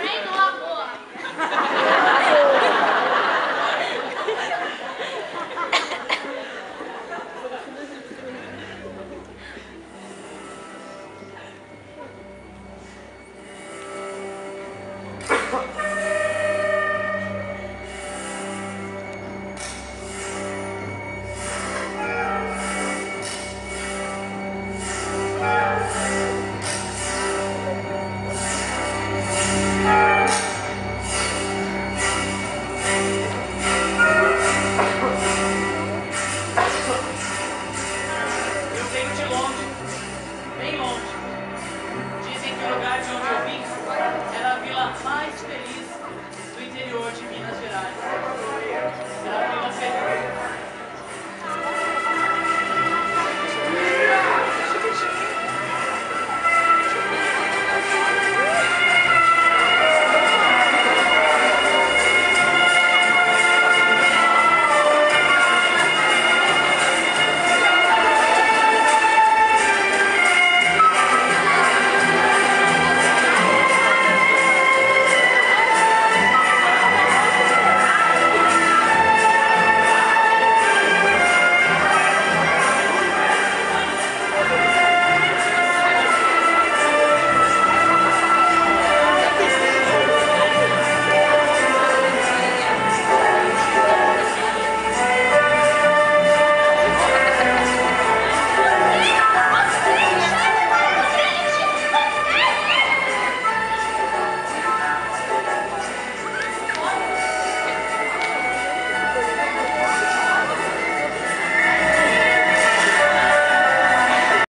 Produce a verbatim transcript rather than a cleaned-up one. Nem do amor. Mais feliz.